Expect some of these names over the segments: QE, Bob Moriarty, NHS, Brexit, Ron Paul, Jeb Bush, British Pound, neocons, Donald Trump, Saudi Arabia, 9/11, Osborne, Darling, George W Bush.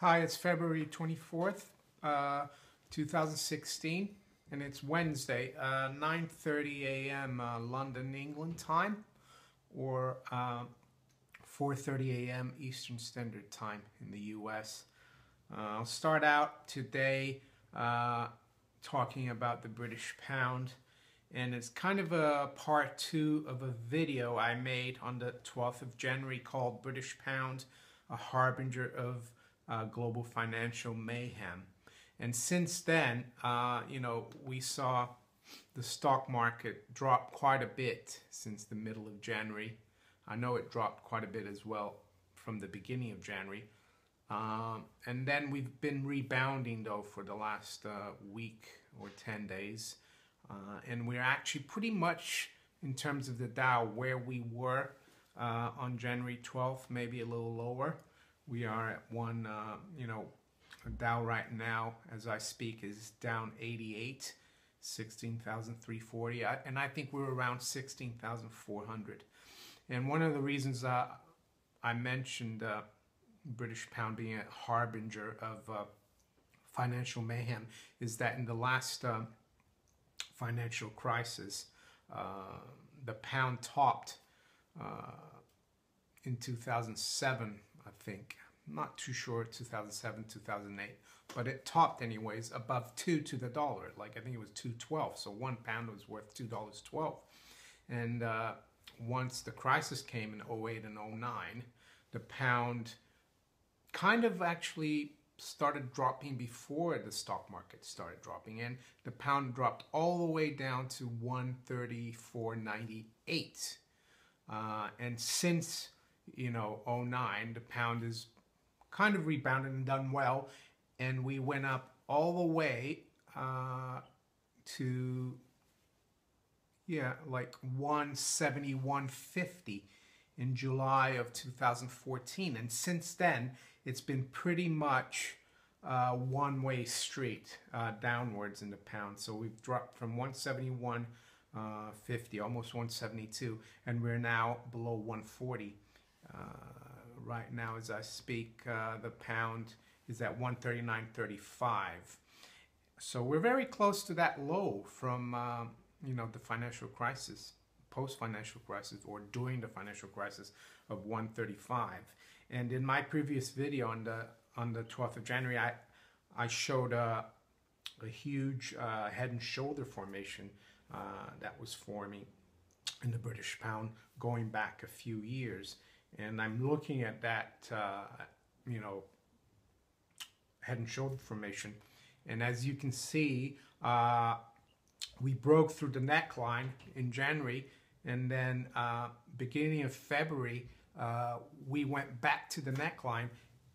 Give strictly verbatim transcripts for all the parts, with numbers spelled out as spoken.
Hi, it's February twenty-fourth, uh, two thousand sixteen, and it's Wednesday, uh, nine thirty a m Uh, London, England time, or uh, four thirty a m Eastern Standard Time in the U S. Uh, I'll start out today uh, talking about the British pound, and it's kind of a part two of a video I made on the twelfth of January called British Pound, a Harbinger of Uh, global financial mayhem. And since then, uh, you know, we saw the stock market drop quite a bit since the middle of January. I know it dropped quite a bit as well from the beginning of January. Um, and then we've been rebounding though for the last uh, week or ten days. Uh, and we're actually pretty much, in terms of the Dow, where we were uh, on January twelfth, maybe a little lower. We are at one, uh, you know, Dow right now, as I speak, is down eighty-eight, sixteen thousand three hundred forty, and I think we're around sixteen thousand four hundred. And one of the reasons uh, I mentioned uh, British pound being a harbinger of uh, financial mayhem is that in the last uh, financial crisis, uh, the pound topped uh, in two thousand seven. I think, I'm not too sure, two thousand seven, two thousand eight, but it topped anyways above two to the dollar. Like, I think it was two twelve, so one pound was worth two dollars and twelve cents. And uh, once the crisis came in oh eight and oh nine, the pound kind of actually started dropping before the stock market started dropping, and the pound dropped all the way down to one thirty-four ninety-eight. Uh, and since, you know, oh nine, the pound is kind of rebounded and done well, and we went up all the way uh, to, yeah, like one seventy-one fifty in July of two thousand fourteen, and since then it's been pretty much uh, one-way street uh, downwards in the pound. So we've dropped from one seventy-one fifty, uh, almost one seventy-two, and we're now below one forty. Uh, right now, as I speak, uh, the pound is at one thirty-nine thirty-five. So we're very close to that low from, uh, you know, the financial crisis, post-financial crisis, or during the financial crisis of one thirty-five. And in my previous video on the on the twelfth of January, I I showed a, a huge uh, head and shoulder formation uh, that was forming in the British pound going back a few years. And I'm looking at that, uh, you know, head and shoulder formation. And as you can see, uh, we broke through the neckline in January. And then uh, beginning of February, uh, we went back to the neckline.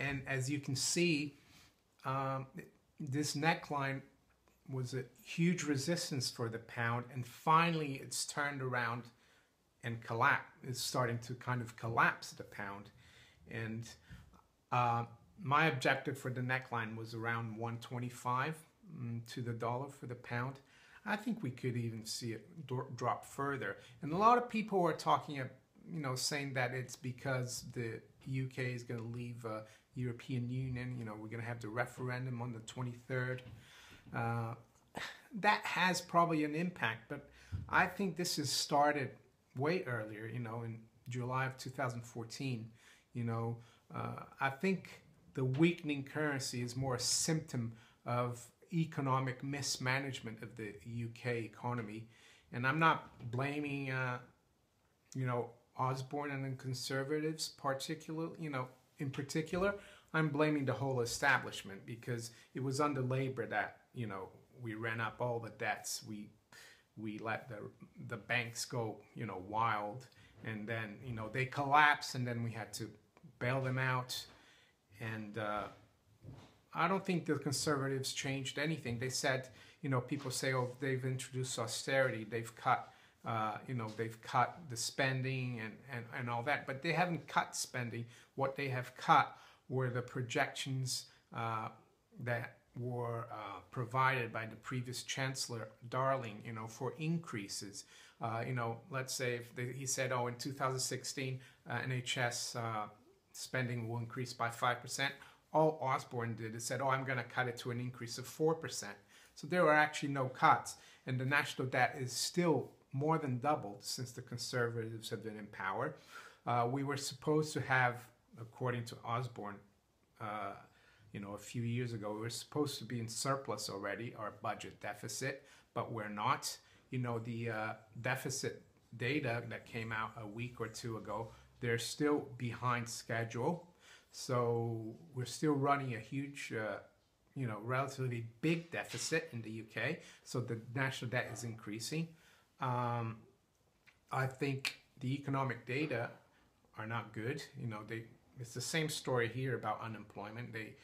And as you can see, um, this neckline was a huge resistance for the pound. And finally, it's turned around and collapse is starting to kind of collapse the pound. And uh, my objective for the neckline was around one twenty-five mm, to the dollar for the pound. I think we could even see it do drop further. And a lot of people are talking, you know, saying that it's because the U K is going to leave uh, European Union. You know, we're going to have the referendum on the twenty-third. Uh, that has probably an impact, but I think this has started way earlier, you know, in July of two thousand fourteen, you know, uh, I think the weakening currency is more a symptom of economic mismanagement of the U K economy. And I'm not blaming, uh, you know, Osborne and the Conservatives, particularly, you know, in particular, I'm blaming the whole establishment, because it was under Labour that, you know, we ran up all the debts, we we let the the banks go, you know, wild, and then, you know, they collapsed, and then we had to bail them out. And uh, I don't think the Conservatives changed anything. They said, you know, people say, oh, they've introduced austerity, they've cut, uh, you know, they've cut the spending and, and, and all that, but they haven't cut spending. What they have cut were the projections uh, that were uh, provided by the previous Chancellor, Darling, you know, for increases. Uh, you know, let's say if they, he said, oh, in two thousand sixteen, uh, N H S uh, spending will increase by five percent. all Osborne did is said, oh, I'm going to cut it to an increase of four percent. So there were actually no cuts. And the national debt is still more than doubled since the Conservatives have been in power. Uh, we were supposed to have, according to Osborne, uh, you know, a few years ago, we were supposed to be in surplus already, our budget deficit, but we're not. You know, the uh, deficit data that came out a week or two ago, they're still behind schedule. So we're still running a huge, uh, you know, relatively big deficit in the U K. So the national debt is increasing. Um, I think the economic data are not good. You know, they, it's the same story here about unemployment. They,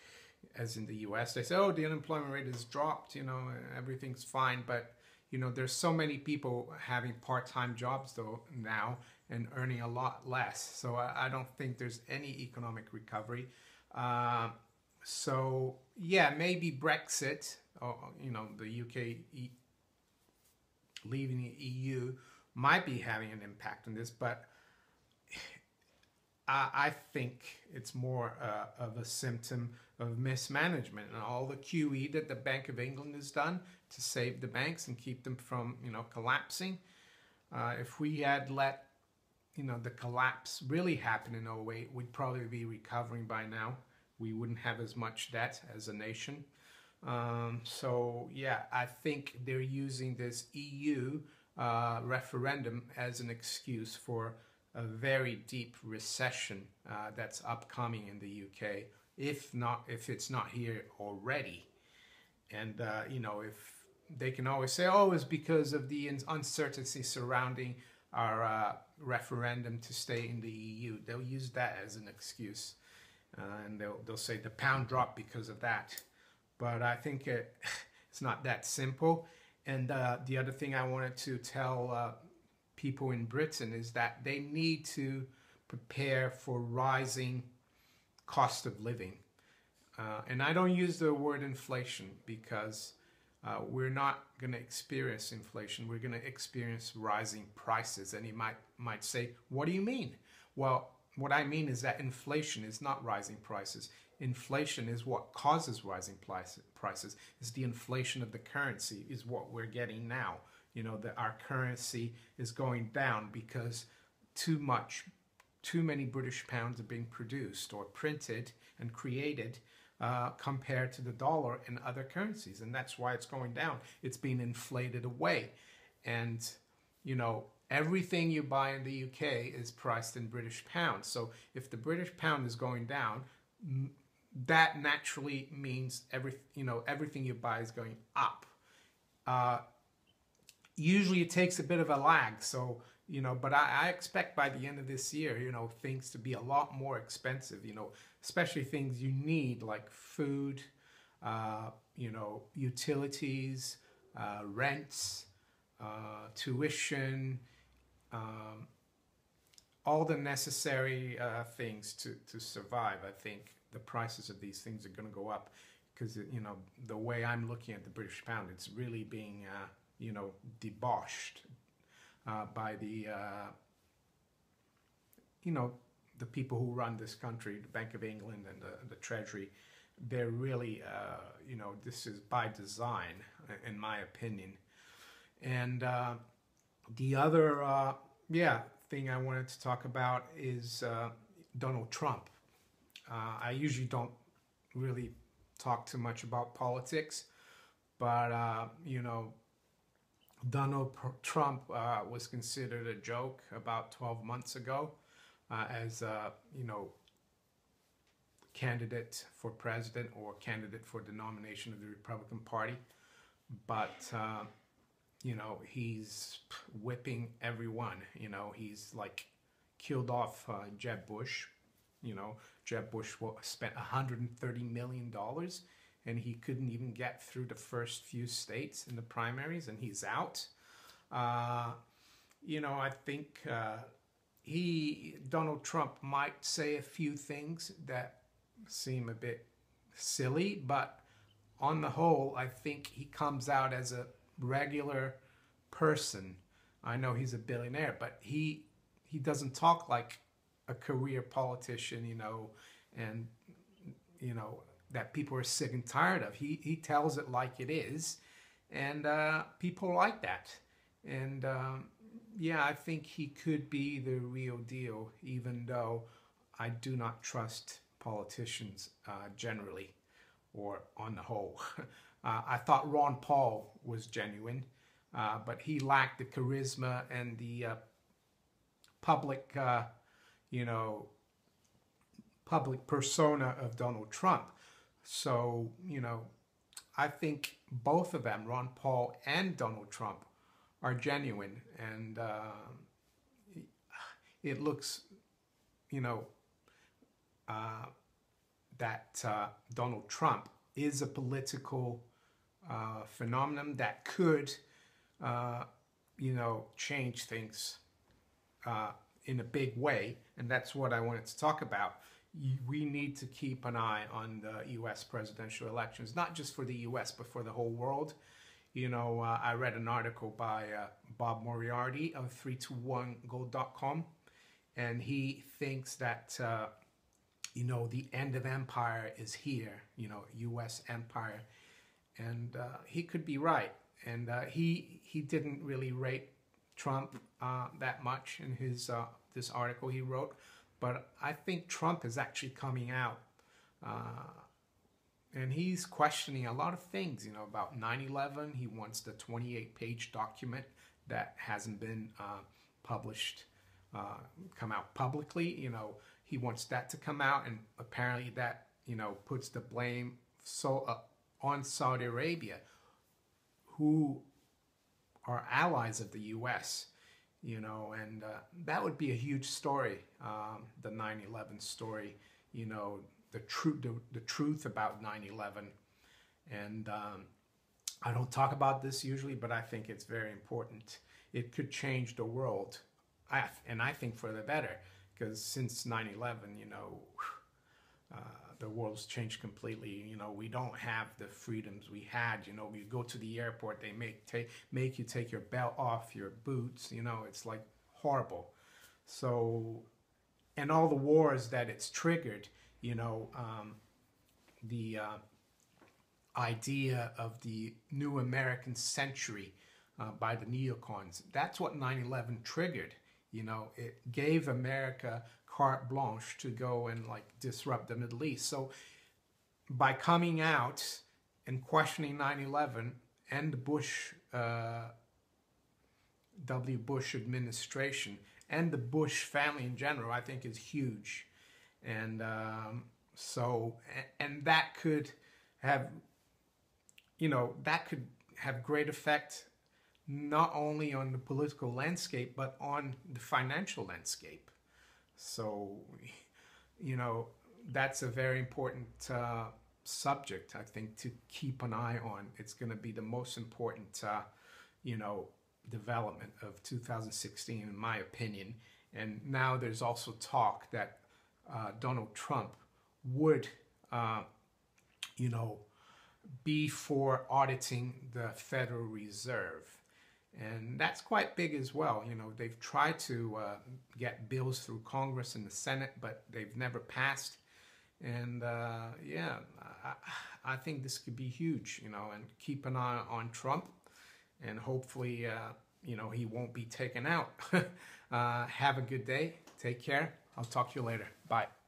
as in the U S, they say, oh, the unemployment rate has dropped, you know, everything's fine. But, you know, there's so many people having part-time jobs though now and earning a lot less. So I, I don't think there's any economic recovery. Uh, so, yeah, maybe Brexit, or, you know, the U K leaving the E U might be having an impact on this, but I, I think it's more uh, of a symptom of mismanagement and all the Q E that the Bank of England has done to save the banks and keep them from, you know, collapsing. Uh, if we had let, you know, the collapse really happen in oh eight, we'd probably be recovering by now. We wouldn't have as much debt as a nation. Um, so, yeah, I think they're using this E U uh, referendum as an excuse for a very deep recession uh, that's upcoming in the U K, if not, if it's not here already. And, uh, you know, if they can always say, oh, it's because of the uncertainty surrounding our uh, referendum to stay in the E U. They'll use that as an excuse. Uh, and they'll, they'll say the pound dropped because of that. But I think it, it's not that simple. And uh, the other thing I wanted to tell uh, people in Britain is that they need to prepare for rising cost of living. Uh, and I don't use the word inflation because uh, we're not going to experience inflation. We're going to experience rising prices. And you might, might say, what do you mean? Well, what I mean is that inflation is not rising prices. Inflation is what causes rising prices. It's the inflation of the currency is what we're getting now. You know, that our currency is going down because too much, too many British pounds are being produced or printed and created Uh, compared to the dollar and other currencies, and that's why it's going down. It's being inflated away, and you know, everything you buy in the U K is priced in British pounds. So if the British pound is going down, that naturally means every you know everything you buy is going up. Uh, usually, it takes a bit of a lag. So you know, but I, I expect by the end of this year, you know, things to be a lot more expensive. You know, especially things you need like food, uh, you know, utilities, uh, rents, uh, tuition, um, all the necessary uh, things to, to survive. I think the prices of these things are going to go up because, you know, the way I'm looking at the British pound, it's really being, uh, you know, debauched uh, by the, uh, you know, the people who run this country, the Bank of England and the, the Treasury. They're really, uh, you know, this is by design, in my opinion. And uh, the other, uh, yeah, thing I wanted to talk about is uh, Donald Trump. Uh, I usually don't really talk too much about politics, but, uh, you know, Donald Trump uh, was considered a joke about twelve months ago. Uh, as uh, you know, candidate for president or candidate for the nomination of the Republican Party, but uh, you know, he's whipping everyone. You know, he's like killed off uh, Jeb Bush. You know, Jeb Bush spent one hundred thirty million dollars, and he couldn't even get through the first few states in the primaries, and he's out. Uh, you know, I think. Uh, He, Donald Trump might say a few things that seem a bit silly, but on the whole, I think he comes out as a regular person. I know he's a billionaire, but he he doesn't talk like a career politician, you know, and you know, that people are sick and tired of. He, he tells it like it is, and uh, people like that. And um, yeah, I think he could be the real deal, even though I do not trust politicians uh, generally, or on the whole. uh, I thought Ron Paul was genuine, uh, but he lacked the charisma and the uh, public, uh, you know, public persona of Donald Trump. So, you know, I think both of them, Ron Paul and Donald Trump, are genuine, and uh, it looks, you know, uh, that uh, Donald Trump is a political uh, phenomenon that could, uh, you know, change things uh, in a big way, and that's what I wanted to talk about. We need to keep an eye on the U S presidential elections, not just for the U S, but for the whole world. You know, uh, I read an article by uh, Bob Moriarty of three two one gold dot com, and he thinks that, uh, you know, the end of empire is here, you know, U S empire. And uh, he could be right. And uh, he he didn't really rate Trump uh, that much in his uh, this article he wrote. But I think Trump is actually coming out. Uh, And he's questioning a lot of things, you know, about nine eleven. He wants the twenty-eight page document that hasn't been uh, published, uh, come out publicly. You know, he wants that to come out, and apparently that, you know, puts the blame so uh, on Saudi Arabia, who are allies of the U S, you know, and uh, that would be a huge story, um, the nine eleven story, you know, the truth, the, the truth about nine eleven. And um, I don't talk about this usually, but I think it's very important. It could change the world, I, and I think for the better, because since nine eleven, you know, uh, the world's changed completely. You know, we don't have the freedoms we had. You know, we go to the airport, they make, take, make you take your belt off, your boots, you know, it's like horrible. So, and all the wars that it's triggered, you know, um, the uh, idea of the new American century uh, by the neocons. That's what nine eleven triggered. You know, it gave America carte blanche to go and like disrupt the Middle East. So by coming out and questioning nine eleven and the Bush, uh, W Bush administration and the Bush family in general, I think is huge. And um, so, and that could have, you know, that could have great effect, not only on the political landscape, but on the financial landscape. So, you know, that's a very important uh, subject, I think, to keep an eye on. It's going to be the most important, uh, you know, development of two thousand sixteen, in my opinion. And now there's also talk that Uh, Donald Trump would, uh, you know, be for auditing the Federal Reserve. And that's quite big as well. You know, they've tried to uh, get bills through Congress and the Senate, but they've never passed. And uh, yeah, I, I think this could be huge, you know, and keep an eye on Trump. And hopefully, uh, you know, he won't be taken out. uh, have a good day. Take care. I'll talk to you later. Bye.